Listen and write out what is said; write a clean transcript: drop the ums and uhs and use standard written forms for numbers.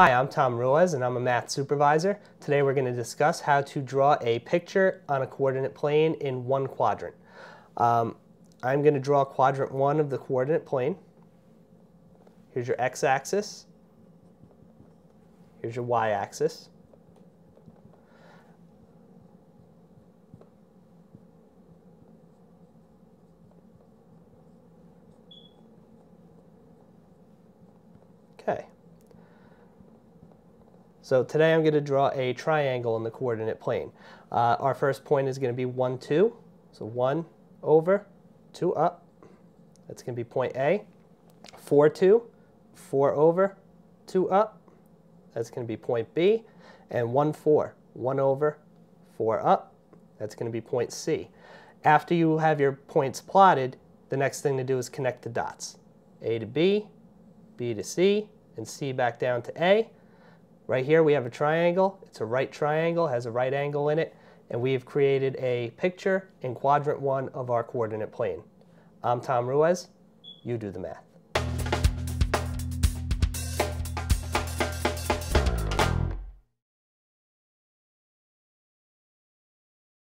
Hi, I'm Tom Ruiz and I'm a math supervisor. Today we're going to discuss how to draw a picture on a coordinate plane in one quadrant. I'm going to draw quadrant 1 of the coordinate plane. Here's your x-axis. Here's your y-axis. Okay. So today I'm going to draw a triangle in the coordinate plane. Our first point is going to be 1, 2. So 1 over, 2 up. That's going to be point A. 4, 2. 4 over, 2 up. That's going to be point B. And 1, 4. 1 over, 4 up. That's going to be point C. After you have your points plotted, the next thing to do is connect the dots. A to B, B to C, and C back down to A. Right here we have a triangle. It's a right triangle, has a right angle in it, and we've created a picture in quadrant 1 of our coordinate plane. I'm Tom Ruiz. You do the math.